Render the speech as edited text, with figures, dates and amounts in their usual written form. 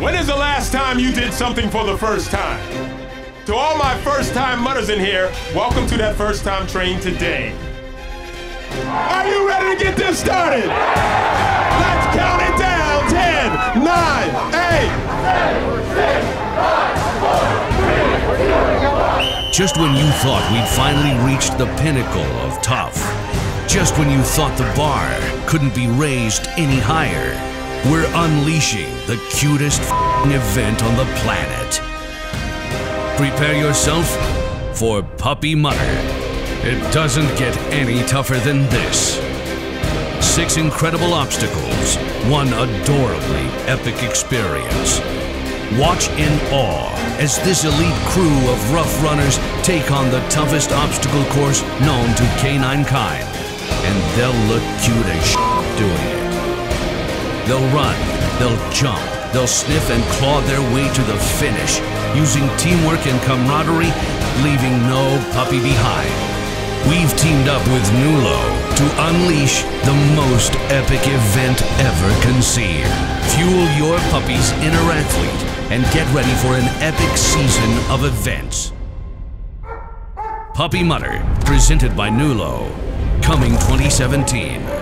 When is the last time you did something for the first time? To all my first-time mudders in here, welcome to that first-time train today. Are you ready to get this started? Let's count it down. 10, 9, 8, 7, 6, 5, 4, 3, 2, 1. Just when you thought we'd finally reached the pinnacle of tough, just when you thought the bar couldn't be raised any higher, we're unleashing the cutest event on the planet. Prepare yourself for Puppy Mudder. It doesn't get any tougher than this. 6 incredible obstacles, 1 adorably epic experience. Watch in awe as this elite crew of rough runners take on the toughest obstacle course known to canine kind, and they'll look cute as shit doing it. They'll run, they'll jump, they'll sniff and claw their way to the finish, using teamwork and camaraderie, leaving no puppy behind. We've teamed up with Nulo to unleash the most epic event ever conceived. Fuel your puppy's inner athlete and get ready for an epic season of events. Puppy Mudder, presented by Nulo, coming 2017.